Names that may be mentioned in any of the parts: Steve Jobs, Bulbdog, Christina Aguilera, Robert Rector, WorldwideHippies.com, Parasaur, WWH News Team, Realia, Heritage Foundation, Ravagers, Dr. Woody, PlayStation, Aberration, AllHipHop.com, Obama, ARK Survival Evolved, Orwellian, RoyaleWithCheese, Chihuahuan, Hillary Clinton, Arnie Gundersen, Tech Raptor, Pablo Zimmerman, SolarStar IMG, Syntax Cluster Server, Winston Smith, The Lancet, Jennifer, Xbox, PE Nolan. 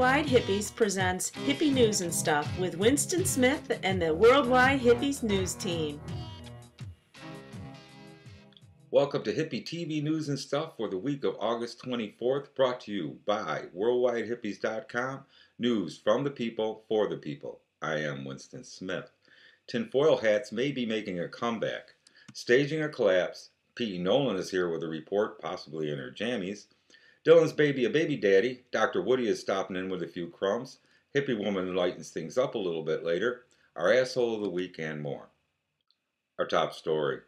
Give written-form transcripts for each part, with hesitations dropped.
Worldwide Hippies presents Hippie News and Stuff with Winston Smith and the Worldwide Hippies news team. Welcome to Hippie TV News and Stuff for the week of August 24th, brought to you by WorldwideHippies.com, news from the people, for the people. I am Winston Smith. Tinfoil hats may be making a comeback. Staging a collapse, PE Nolan is here with a report, possibly in her jammies. Dylan's baby a baby daddy. Dr. Woody is stopping in with a few crumbs. Hippie woman lightens things up a little bit later. Our asshole of the week and more. Our top story.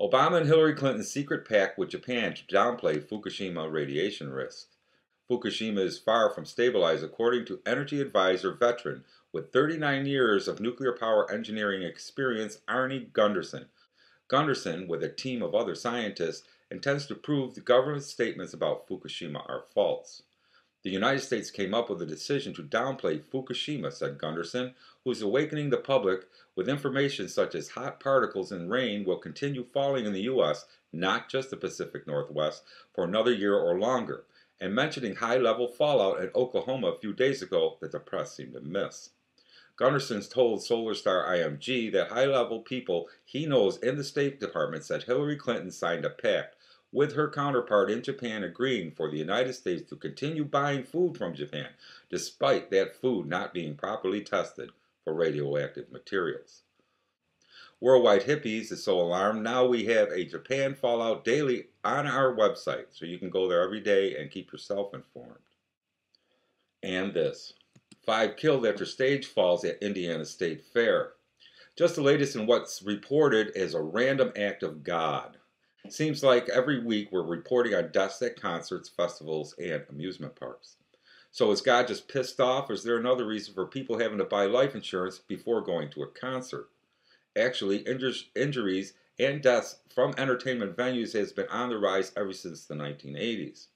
Obama and Hillary Clinton's secret pact with Japan to downplay Fukushima radiation risks. Fukushima is far from stabilized, according to energy advisor veteran with 39 years of nuclear power engineering experience, Arnie Gundersen. Gundersen, with a team of other scientists, intends to prove the government's statements about Fukushima are false. The United States came up with a decision to downplay Fukushima, said Gundersen, who is awakening the public with information such as hot particles and rain will continue falling in the U.S., not just the Pacific Northwest, for another year or longer, and mentioning high-level fallout in Oklahoma a few days ago that the press seemed to miss. Gundersen told SolarStar IMG that high-level people he knows in the State Department said Hillary Clinton signed a pact with her counterpart in Japan agreeing for the United States to continue buying food from Japan, despite that food not being properly tested for radioactive materials. Worldwide Hippies is so alarmed, now we have a Japan Fallout Daily on our website, so you can go there every day and keep yourself informed. And this. 5 killed after stage falls at Indiana State Fair. Just the latest in what's reported as a random act of God. Seems like every week we're reporting on deaths at concerts, festivals, and amusement parks. So is God just pissed off, or is there another reason for people having to buy life insurance before going to a concert? Actually, injuries and deaths from entertainment venues has been on the rise ever since the 1980s.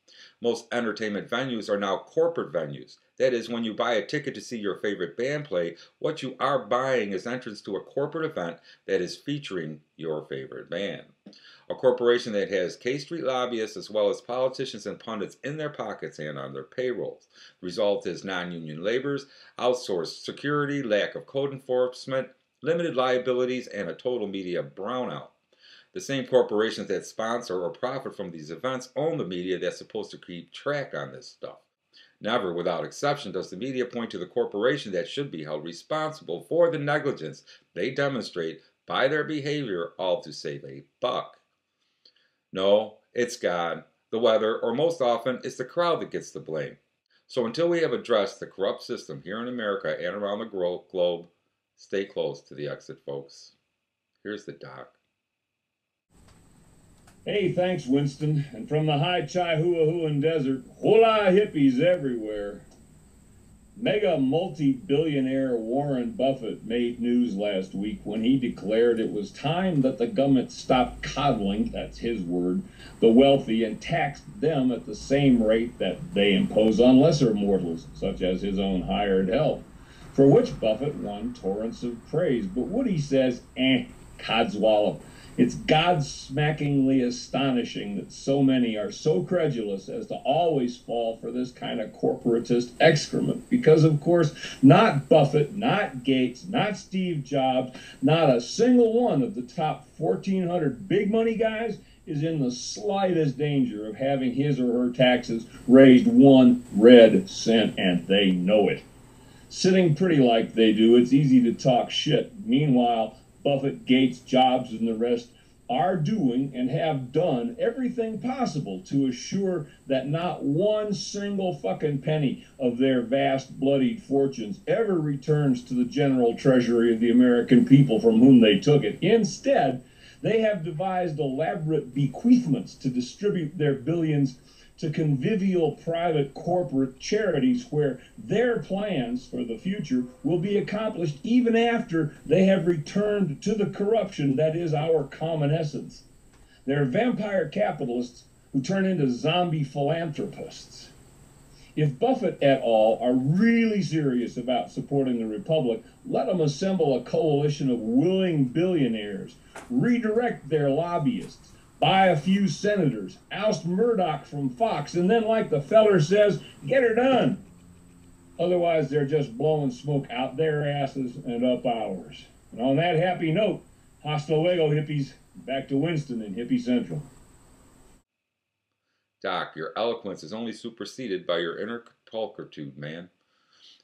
Most entertainment venues are now corporate venues. That is, when you buy a ticket to see your favorite band play, what you are buying is entrance to a corporate event that is featuring your favorite band. A corporation that has K Street lobbyists as well as politicians and pundits in their pockets and on their payrolls. The result is non-union laborers, outsourced security, lack of code enforcement, limited liabilities, and a total media brownout. The same corporations that sponsor or profit from these events own the media that's supposed to keep track on this stuff. Never, without exception, does the media point to the corporation that should be held responsible for the negligence they demonstrate by their behavior, all to save a buck. No, it's God, the weather, or most often, it's the crowd that gets the blame. So until we have addressed the corrupt system here in America and around the globe, stay close to the exit, folks. Here's the doc. Hey, thanks, Winston. And from the high Chihuahuan desert, hola hippies everywhere. Mega multi-billionaire Warren Buffett made news last week when he declared it was time that the government stopped coddling, that's his word, the wealthy and taxed them at the same rate that they impose on lesser mortals, such as his own hired help, for which Buffett won torrents of praise. But Woody says, codswallop. It's God-smackingly astonishing that so many are so credulous as to always fall for this kind of corporatist excrement. Because, of course, not Buffett, not Gates, not Steve Jobs, not a single one of the top 1,400 big money guys is in the slightest danger of having his or her taxes raised 1 red cent, and they know it. Sitting pretty like they do, it's easy to talk shit. Meanwhile, Buffett, Gates, Jobs, and the rest are doing and have done everything possible to assure that not one single fucking penny of their vast bloodied fortunes ever returns to the general treasury of the American people from whom they took it. Instead, they have devised elaborate bequeathments to distribute their billions to convivial private corporate charities where their plans for the future will be accomplished even after they have returned to the corruption that is our common essence. They're vampire capitalists who turn into zombie philanthropists. If Buffett et al. Are really serious about supporting the republic, let them assemble a coalition of willing billionaires, redirect their lobbyists, buy a few senators, oust Murdoch from Fox, and then, like the feller says, get her done. Otherwise, they're just blowing smoke out their asses and up ours. And on that happy note, hasta luego, hippies. Back to Winston and Hippie Central. Doc, your eloquence is only superseded by your inner pulchritude, man.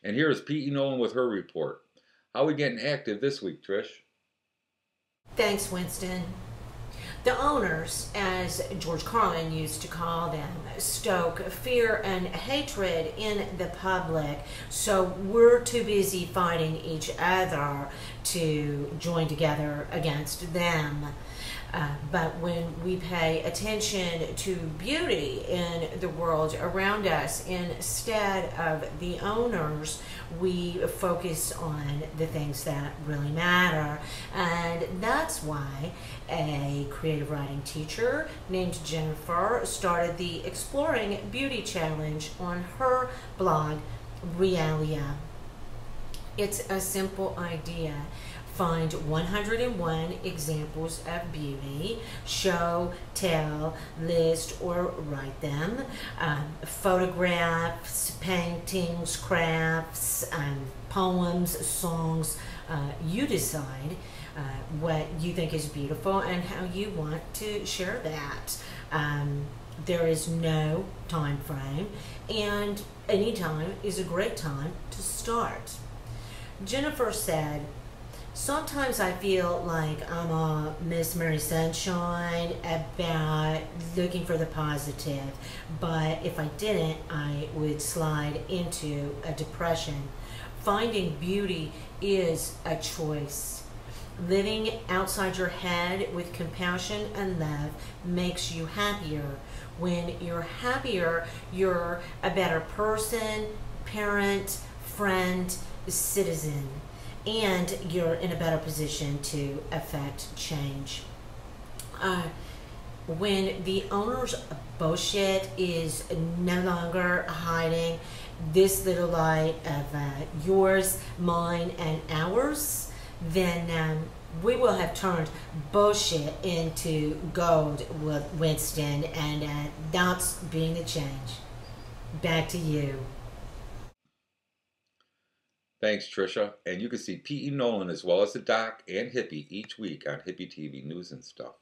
And here is P.E. Nolan with her report. How we getting active this week, Trish? Thanks, Winston. The owners, as George Carlin used to call them, stoke fear and hatred in the public, so we're too busy fighting each other to join together against them. But when we pay attention to beauty in the world around us instead of the owners, we focus on the things that really matter. And that's why a creative writing teacher named Jennifer started the Exploring Beauty Challenge on her blog, Realia. It's a simple idea. Find 101 examples of beauty, show, tell, list, or write them, photographs, paintings, crafts, poems, songs. You decide what you think is beautiful and how you want to share that. There is no time frame, and any time is a great time to start. Jennifer said, "Sometimes I feel like I'm a Miss Mary Sunshine about looking for the positive, but if I didn't, I would slide into a depression. Finding beauty is a choice. Living outside your head with compassion and love makes you happier. When you're happier, you're a better person, parent, friend, citizen. And you're in a better position to affect change." When the owner's bullshit is no longer hiding this little light of yours, mine, and ours, then we will have turned bullshit into gold, Winston, and that's being the change. Back to you. Thanks, Trisha. And you can see P.E. Nolan as well as the Doc and Hippie each week on Hippie TV News and Stuff.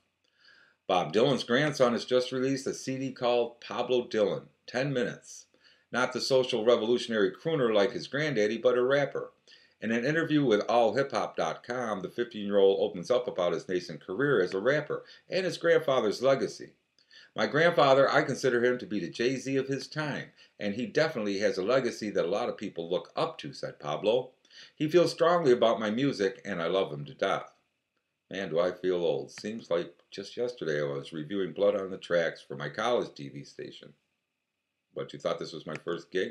Bob Dylan's grandson has just released a CD called Pablo Dylan, 10 Minutes. Not the social revolutionary crooner like his granddaddy, but a rapper. In an interview with AllHipHop.com, the 15-year-old opens up about his nascent career as a rapper and his grandfather's legacy. "My grandfather, I consider him to be the Jay-Z of his time, and he definitely has a legacy that a lot of people look up to," said Pablo. "He feels strongly about my music, and I love him to death." Man, do I feel old. Seems like just yesterday I was reviewing Blood on the Tracks for my college TV station. What, you thought this was my first gig?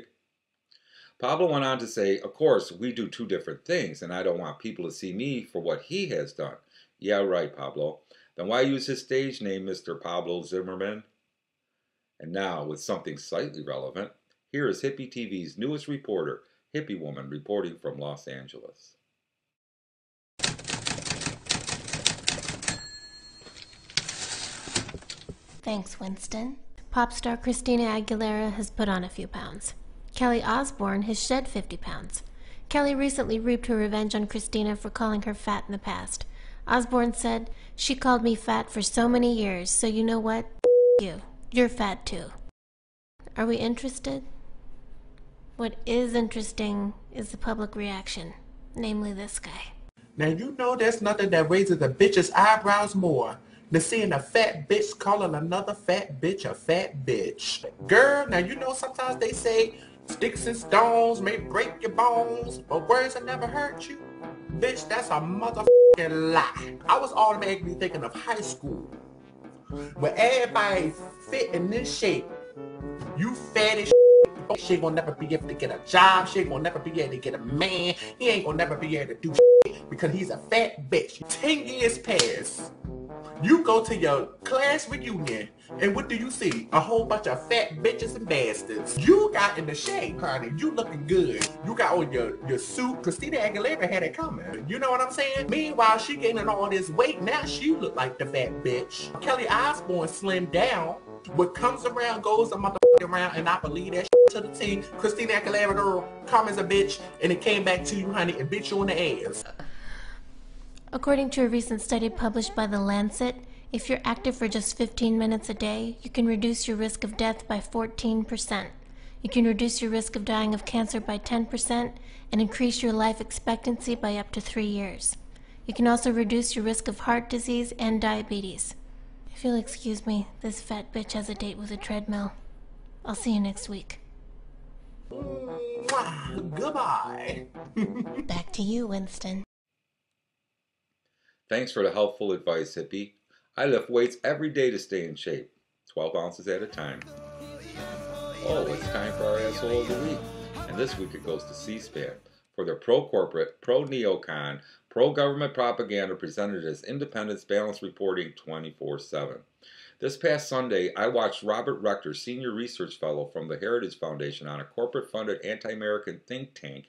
Pablo went on to say, "Of course, we do two different things, and I don't want people to see me for what he has done." Yeah, right, Pablo. Then why use his stage name, Mr. Pablo Zimmerman? And now, with something slightly relevant, here is Hippie TV's newest reporter, Hippie Woman, reporting from Los Angeles. Thanks, Winston. Pop star Christina Aguilera has put on a few pounds. Kelly Osborne has shed 50 pounds. Kelly recently reaped her revenge on Christina for calling her fat in the past. Osborne said, "She called me fat for so many years, so you know what? You. You're fat too." Are we interested? What is interesting is the public reaction, namely this guy. Now you know there's nothing that raises a bitch's eyebrows more than seeing a fat bitch calling another fat bitch a fat bitch. Girl, now you know sometimes they say sticks and stones may break your bones, but words will never hurt you. Bitch, that's a motherfucker. Lie. I was automatically thinking of high school, where everybody's fit in this shape. You fat as shit. She ain't gonna never be able to get a job. She ain't gonna never be able to get a man. He ain't gonna never be able to do shit because he's a fat bitch. 10 years pass. You go to your class reunion, and what do you see? A whole bunch of fat bitches and bastards. You got in the shade, honey. You looking good. You got on your suit. Christina Aguilera had it coming. You know what I'm saying? Meanwhile, she gaining all this weight. Now she look like the fat bitch. Kelly Osborne slimmed down. What comes around goes a motherfucking around, and I believe that shit. to the T. Christina Aguilera, girl, calm as a bitch, and it came back to you, honey, and bit you in the ass. According to a recent study published by The Lancet, if you're active for just 15 minutes a day, you can reduce your risk of death by 14%. You can reduce your risk of dying of cancer by 10% and increase your life expectancy by up to 3 years. You can also reduce your risk of heart disease and diabetes. If you'll excuse me, this fat bitch has a date with a treadmill. I'll see you next week. Goodbye. Back to you, Winston. Thanks for the helpful advice, hippie. I lift weights every day to stay in shape, 12 ounces at a time. Oh, it's time for our asshole of the week. And this week it goes to C-SPAN for their pro-corporate, pro-neocon, pro-government propaganda presented as Independence Balance Reporting 24/7. This past Sunday, I watched Robert Rector, Senior Research Fellow from the Heritage Foundation on a corporate-funded anti-American think tank,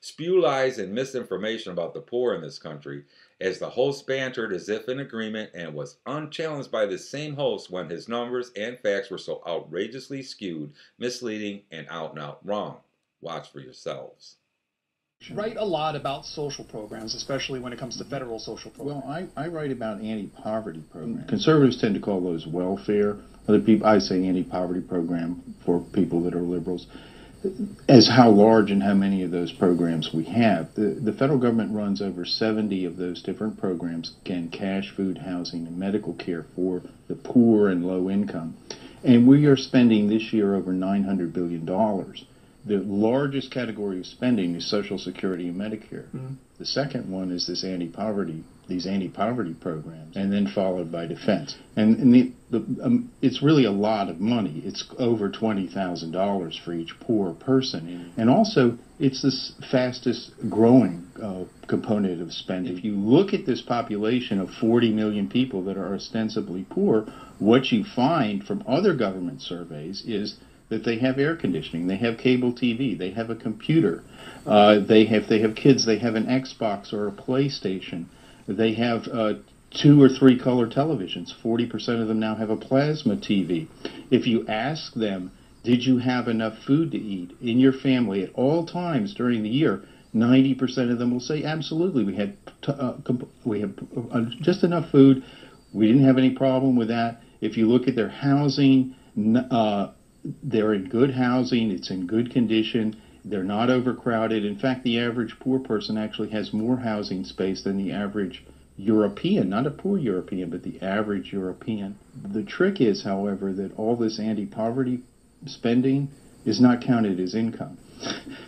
spew lies and misinformation about the poor in this country as the host bantered as if in agreement and was unchallenged by the same host when his numbers and facts were so outrageously skewed, misleading, and out-and-out wrong. Watch for yourselves. Write a lot about social programs, especially when it comes to federal social programs. Well, I write about anti-poverty programs. Conservatives tend to call those welfare. Other people, I say anti-poverty program for people that are liberals, as how large and how many of those programs we have. The federal government runs over 70 of those different programs, again, cash, food, housing, and medical care for the poor and low income. And we are spending this year over $900 billion. The largest category of spending is Social Security and Medicare. Mm-hmm. The second one is this anti-poverty programs, and then followed by defense. And it's really a lot of money. It's over $20,000 for each poor person. Mm-hmm. And also, it's the fastest growing component of spending. If you look at this population of 40 million people that are ostensibly poor, what you find from other government surveys is that they have air conditioning, they have cable TV, they have a computer, they have kids, they have an Xbox or a PlayStation, they have 2 or 3 color televisions. 40% of them now have a plasma TV. If you ask them, did you have enough food to eat in your family at all times during the year, 90% of them will say, absolutely, we had just enough food, we didn't have any problem with that. If you look at their housing, they're in good housing, it's in good condition, they're not overcrowded. In fact, the average poor person actually has more housing space than the average European, not a poor European, but the average European. The trick is, however, that all this anti-poverty spending is not counted as income.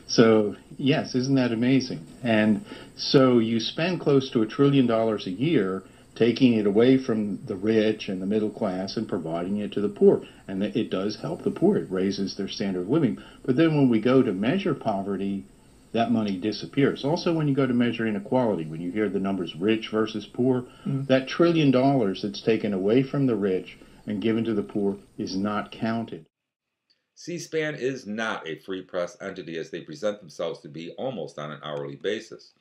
So, yes, isn't that amazing? And so you spend close to $1 trillion a year taking it away from the rich and the middle class and providing it to the poor. And it does help the poor. It raises their standard of living. But then when we go to measure poverty, that money disappears. Also, when you go to measure inequality, when you hear the numbers rich versus poor, mm-hmm. that $1 trillion that's taken away from the rich and given to the poor is not counted. C-SPAN is not a free press entity as they present themselves to be almost on an hourly basis.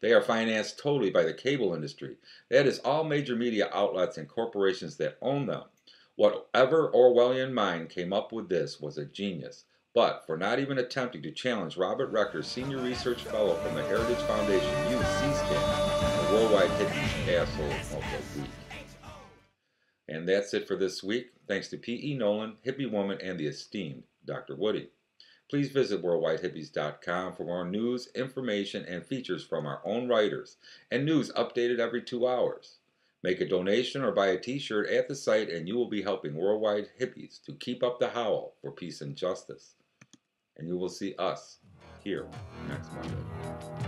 They are financed totally by the cable industry. That is all major media outlets and corporations that own them. Whatever Orwellian mind came up with this was a genius. But for not even attempting to challenge Robert Rector, Senior Research Fellow from the Heritage Foundation, use C-SPAN, the Worldwide Hippies Asshole of the Week. And that's it for this week. Thanks to PE Nolan, Hippie Woman, and the esteemed Dr. Woody. Please visit WorldwideHippies.com for more news, information, and features from our own writers, and news updated every 2 hours. Make a donation or buy a t-shirt at the site, and you will be helping Worldwide Hippies to keep up the howl for peace and justice. And you will see us here next Monday.